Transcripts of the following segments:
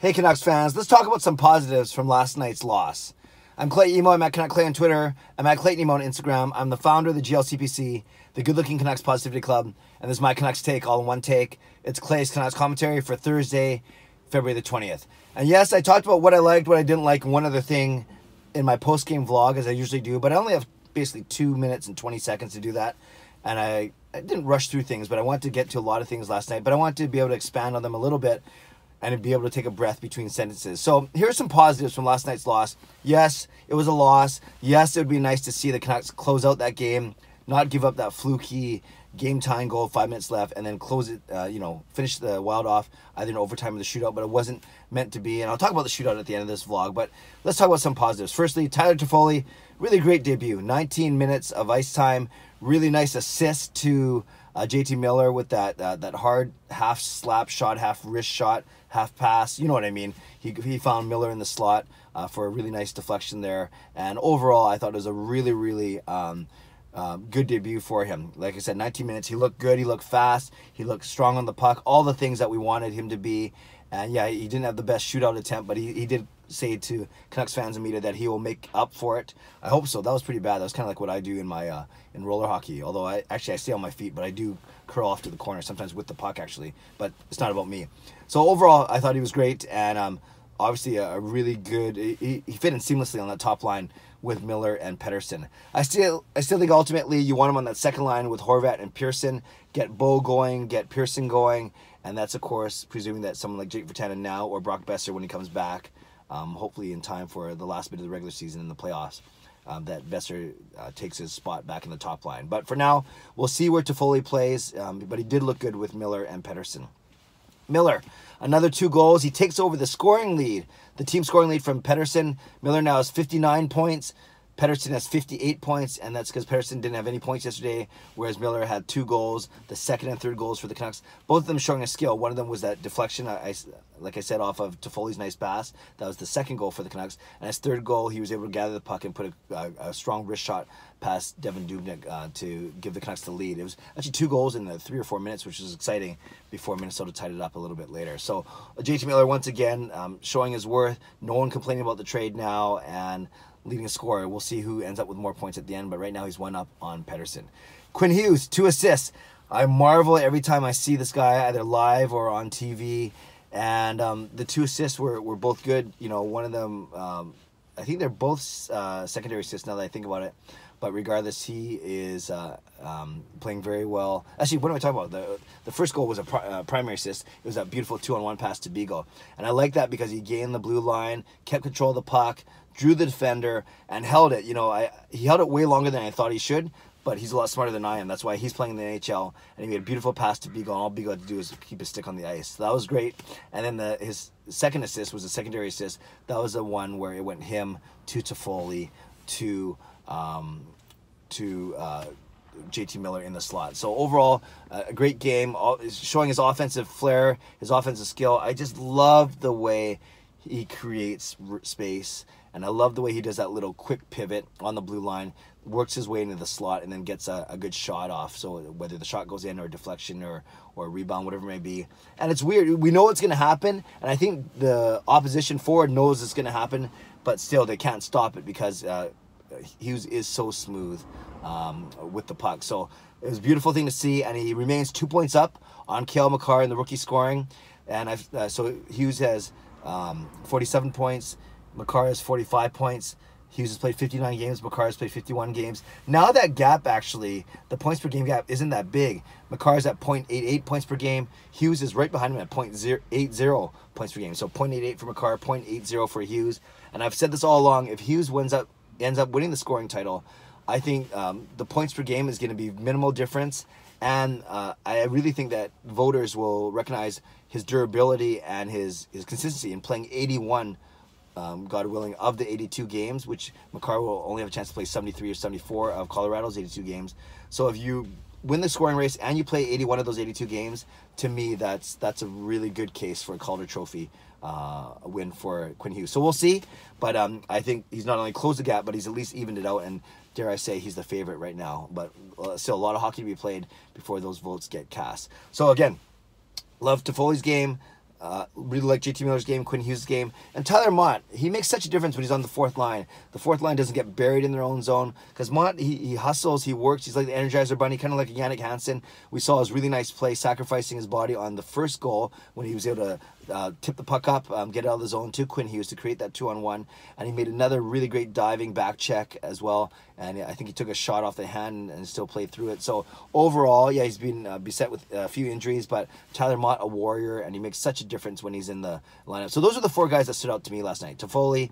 Hey, Canucks fans, let's talk about some positives from last night's loss. I'm Clay Imoo. I'm at Canuck Clay on Twitter. I'm at Clayton Imoo on Instagram. I'm the founder of the GLCPC, the Good Looking Canucks Positivity Club, and this is my Canucks take all in one take. It's Clay's Canucks commentary for Thursday, February the 20th. And yes, I talked about what I liked, what I didn't like, and one other thing in my post-game vlog, as I usually do, but I only have basically 2 minutes and 20 seconds to do that, and I didn't rush through things, but I wanted to get to a lot of things last night, but I wanted to be able to expand on them a little bit and be able to take a breath between sentences. So here's some positives from last night's loss. Yes, it was a loss. Yes, it would be nice to see the Canucks close out that game, not give up that fluky game-tying goal, 5 minutes left, and then close it, finish the Wild off either in overtime or the shootout, but it wasn't meant to be. And I'll talk about the shootout at the end of this vlog, but let's talk about some positives. Firstly, Tyler Toffoli, really great debut. 19 minutes of ice time, really nice assist to JT Miller with that hard half slap shot, half wrist shot, half pass. You know what I mean? He found Miller in the slot for a really nice deflection there. And overall, I thought it was a really, really good debut for him. Like I said, 19 minutes. He looked good. He looked fast. He looked strong on the puck. All the things that we wanted him to be. And yeah, he didn't have the best shootout attempt, but he did say to Canucks fans and media that he will make up for it. I hope so. That was pretty bad. That was kind of like what I do in my in roller hockey. Although I stay on my feet, but I do curl off to the corner sometimes with the puck actually. But it's not about me. So overall, I thought he was great, and obviously a really good. He fit in seamlessly on that top line with Miller and Pettersson. I still think ultimately you want him on that second line with Horvat and Pearson. Get Bo going. Get Pearson going. And that's, of course, presuming that someone like Jake Virtanen now or Brock Boeser when he comes back, hopefully in time for the last bit of the regular season in the playoffs, that Boeser takes his spot back in the top line. But for now, we'll see where Toffoli plays, but he did look good with Miller and Pettersson. Miller, another 2 goals. He takes over the scoring lead, the team scoring lead from Pettersson. Miller now has 59 points. Pettersson has 58 points, and that's because Pettersson didn't have any points yesterday, whereas Miller had 2 goals, the second and third goals for the Canucks. Both of them showing a skill. One of them was that deflection, like I said, off of Toffoli's nice pass. That was the second goal for the Canucks. And his third goal, he was able to gather the puck and put a strong wrist shot past Devin Dubnik to give the Canucks the lead. It was actually 2 goals in 3 or 4 minutes, which was exciting before Minnesota tied it up a little bit later. So JT Miller, once again, showing his worth. No one complaining about the trade now, and leading a scorer. We'll see who ends up with more points at the end, but right now he's 1 up on Pettersson. Quinn Hughes, 2 assists. I marvel every time I see this guy, either live or on TV, and the 2 assists were both good. You know, one of them, I think they're both secondary assists now that I think about it, but regardless, he is playing very well. Actually, what am I talking about? The first goal was a primary assist. It was that beautiful 2-on-1 pass to Beagle, and I like that because he gained the blue line, kept control of the puck, drew the defender, and held it. You know, he held it way longer than I thought he should, but he's a lot smarter than I am. That's why he's playing in the NHL, and he made a beautiful pass to Beagle, and all Beagle had to do was keep his stick on the ice. So that was great. And then his second assist was a secondary assist. That was the one where it went him to Toffoli to JT Miller in the slot. So overall, a great game, showing his offensive flair, his offensive skill. I just love the way he creates space, and I love the way he does that little quick pivot on the blue line, works his way into the slot, and then gets a good shot off. So whether the shot goes in or deflection or rebound, whatever it may be. And it's weird. We know it's going to happen, and I think the opposition forward knows it's going to happen, but still they can't stop it because Hughes is so smooth with the puck. So it was a beautiful thing to see, and he remains 2 points up on Cale Makar in the rookie scoring. And so Hughes has 47 points. Makar has 45 points. Hughes has played 59 games. Makar has played 51 games. Now that gap, actually, the points per game gap isn't that big. Makar is at 0.88 points per game. Hughes is right behind him at 0.80 points per game. So 0.88 for Makar, 0.80 for Hughes. And I've said this all along, if Hughes ends up winning the scoring title, I think the points per game is going to be minimal difference. And I really think that voters will recognize his durability and his consistency in playing 81 God willing, of the 82 games, which Makar will only have a chance to play 73 or 74 of Colorado's 82 games. So if you win the scoring race and you play 81 of those 82 games, to me, that's a really good case for a Calder Trophy win for Quinn Hughes. So we'll see, but I think he's not only closed the gap, but he's at least evened it out, and dare I say he's the favorite right now. But still a lot of hockey to be played before those votes get cast. So again, love Toffoli's game. Really like JT Miller's game, Quinn Hughes' game. And Tyler Mott, he makes such a difference when he's on the fourth line. The fourth line doesn't get buried in their own zone. Because Mott, he hustles, he works. He's like the Energizer Bunny, kind of like a Yannick Hansen. We saw his really nice play, sacrificing his body on the first goal when he was able to tip the puck up, get out of the zone to Quinn Hughes to create that 2-on-1. And he made another really great diving back check as well. And I think he took a shot off the hand and still played through it. So overall, yeah, he's been beset with a few injuries. But Tyler Mott, a warrior, and he makes such a difference when he's in the lineup. So those are the four guys that stood out to me last night: Toffoli,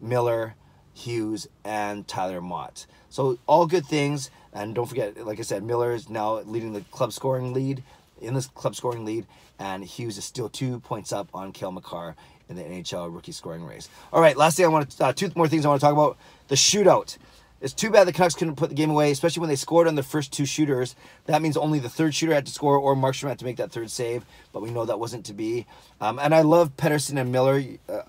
Miller, Hughes, and Tyler Mott. So all good things. And don't forget, like I said, Miller is now leading the club scoring lead, and Hughes is still 2 points up on Cale Makar in the NHL rookie scoring race. All right, last thing I want to two more things I want to talk about: the shootout. It's too bad the Canucks couldn't put the game away, especially when they scored on their first two shooters. That means only the third shooter had to score, or Markstrom had to make that third save, but we know that wasn't to be. And I love Pettersson and Miller.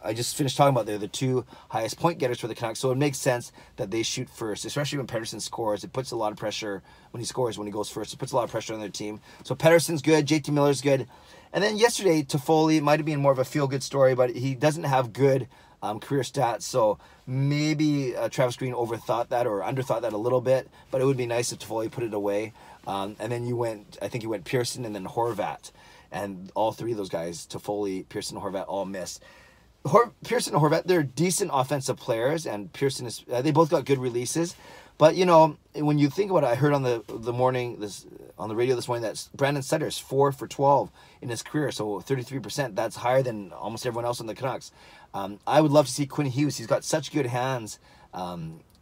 I just finished talking about they're the two highest point getters for the Canucks, so it makes sense that they shoot first, especially when Pettersson scores. It puts a lot of pressure when he scores, when he goes first. It puts a lot of pressure on their team. So Pettersson's good. JT Miller's good. And then yesterday, Toffoli might have been more of a feel-good story, but he doesn't have good career stats, so maybe Travis Green overthought that or underthought that a little bit, but it would be nice if Toffoli put it away. And then I think you went Pearson and then Horvat, and all three of those guys, Toffoli, Pearson, Horvat, all missed. Pearson and Horvat, they're decent offensive players, and Pearson is, they both got good releases. But, you know, when you think about it, I heard on the radio this morning that Brandon Sutter is 4 for 12 in his career, so 33%. That's higher than almost everyone else on the Canucks. I would love to see Quinn Hughes. He's got such good hands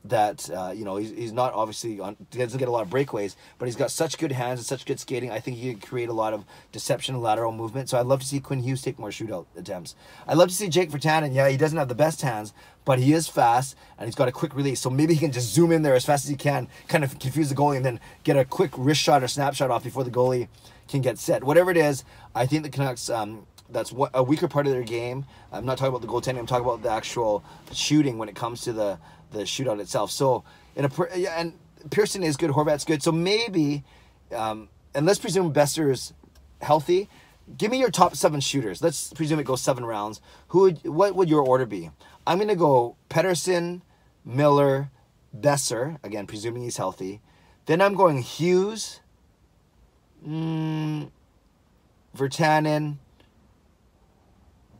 that, you know, he's not obviously, he doesn't get a lot of breakaways, but he's got such good hands and such good skating. I think he could create a lot of deception and lateral movement. So I'd love to see Quinn Hughes take more shootout attempts. I'd love to see Jake Virtanen. Yeah, he doesn't have the best hands, but he is fast, and he's got a quick release. So maybe he can just zoom in there as fast as he can, kind of confuse the goalie, and then get a quick wrist shot or snap shot off before the goalie can get set. Whatever it is, I think the Canucks, that's a weaker part of their game. I'm not talking about the goaltending. I'm talking about the actual shooting when it comes to the shootout itself. So, and Pearson is good. Horvat's good. So maybe, and let's presume Boeser's healthy. Give me your top seven shooters. Let's presume it goes 7 rounds. What would your order be? I'm going to go Pettersson, Miller, Boeser, again, presuming he's healthy. Then I'm going Hughes, Virtanen,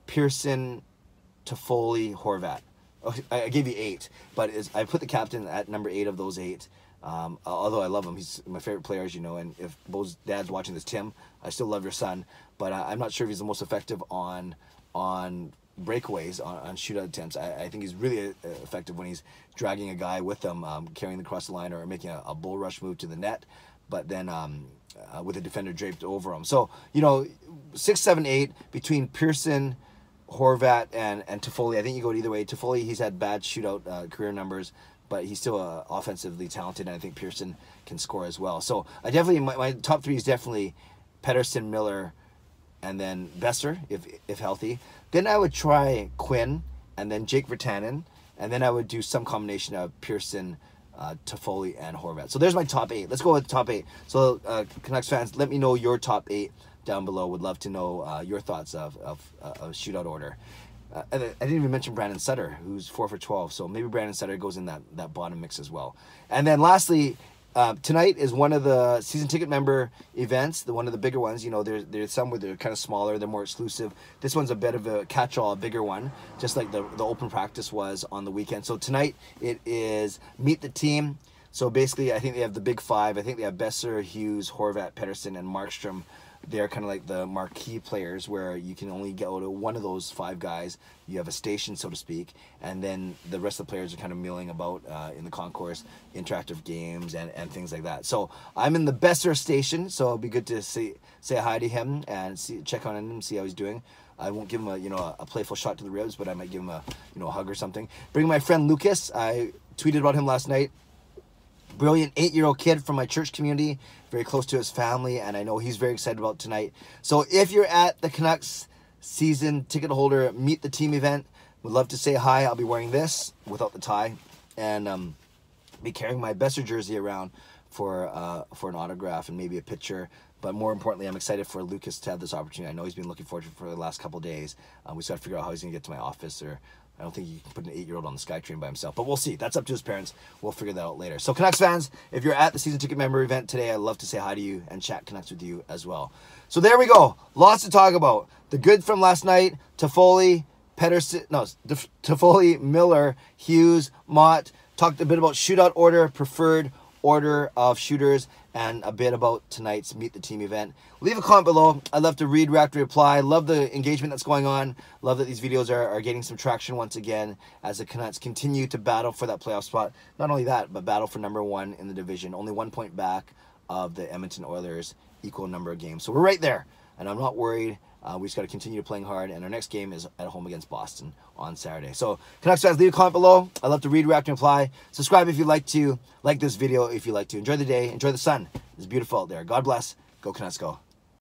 Pearson, Toffoli, Horvat. Okay, I gave you 8, but I put the captain at number 8 of those 8. Although I love him, he's my favorite player, as you know. And if Bo's dad's watching this, Tim, I still love your son, but I'm not sure if he's the most effective on breakaways, on shootout attempts. I think he's really effective when he's dragging a guy with him, carrying them across the line, or making a bull rush move to the net, but then with a defender draped over him. So, you know, 6, 7, 8 between Pearson, Horvat, and Toffoli. I think you go either way. Toffoli, he's had bad shootout career numbers, but he's still offensively talented, and I think Pearson can score as well. So I definitely, my top 3 is definitely Pettersson, Miller, and then Boeser, if healthy. Then I would try Quinn, and then Jake Virtanen, and then I would do some combination of Pearson, Toffoli, and Horvat. So there's my top 8. Let's go with the top 8. So Canucks fans, let me know your top 8 down below. Would love to know your thoughts of shootout order. I didn't even mention Brandon Sutter, who's 4 for 12, so maybe Brandon Sutter goes in that bottom mix as well. And then lastly, tonight is one of the season ticket member events, one of the bigger ones. You know, there's some where they're kind of smaller, they're more exclusive. This one's a bit of a catch-all, a bigger one, just like the open practice was on the weekend. So tonight it is Meet the Team. So basically, I think they have the big 5. I think they have Boeser, Hughes, Horvat, Pettersson, and Markstrom. They're kind of like the marquee players, where you can only go to one of those 5 guys. You have a station, so to speak, and then the rest of the players are kind of milling about in the concourse, interactive games and things like that. So I'm in the Boeser station, so it'll be good to say hi to him and check on him, see how he's doing. I won't give him a playful shot to the ribs, but I might give him a hug or something. Bring my friend Lucas. I tweeted about him last night. Brilliant 8-year-old kid from my church community, very close to his family, and I know he's very excited about tonight. So if you're at the Canucks season ticket holder Meet the Team event, would love to say hi. I'll be wearing this without the tie, and be carrying my Boeser jersey around for an autograph and maybe a picture. But more importantly, I'm excited for Lucas to have this opportunity. I know he's been looking forward to it for the last couple of days. We just got to figure out how he's going to get to my office, or I don't think you can put an 8-year-old on the SkyTrain by himself. But we'll see. That's up to his parents. We'll figure that out later. So Canucks fans, if you're at the season ticket member event today, I'd love to say hi to you and chat Canucks with you as well. So there we go. Lots to talk about. The good from last night, Toffoli, Pettersson, no, Toffoli, Miller, Hughes, Mott. Talked a bit about shootout order, preferred order of shooters, and a bit about tonight's Meet the Team event. Leave a comment below. I'd love to read, react, reply. Love the engagement that's going on. Love that these videos are getting some traction once again as the Canucks continue to battle for that playoff spot. Not only that, but battle for number one in the division. Only 1 point back of the Edmonton Oilers, equal number of games. So we're right there, and I'm not worried. We just got to continue playing hard, and our next game is at home against Boston on Saturday. So, Canucks fans, leave a comment below. I'd love to read, react, and reply. Subscribe if you'd like to. Like this video if you'd like to. Enjoy the day. Enjoy the sun. It's beautiful out there. God bless. Go Canucks, go.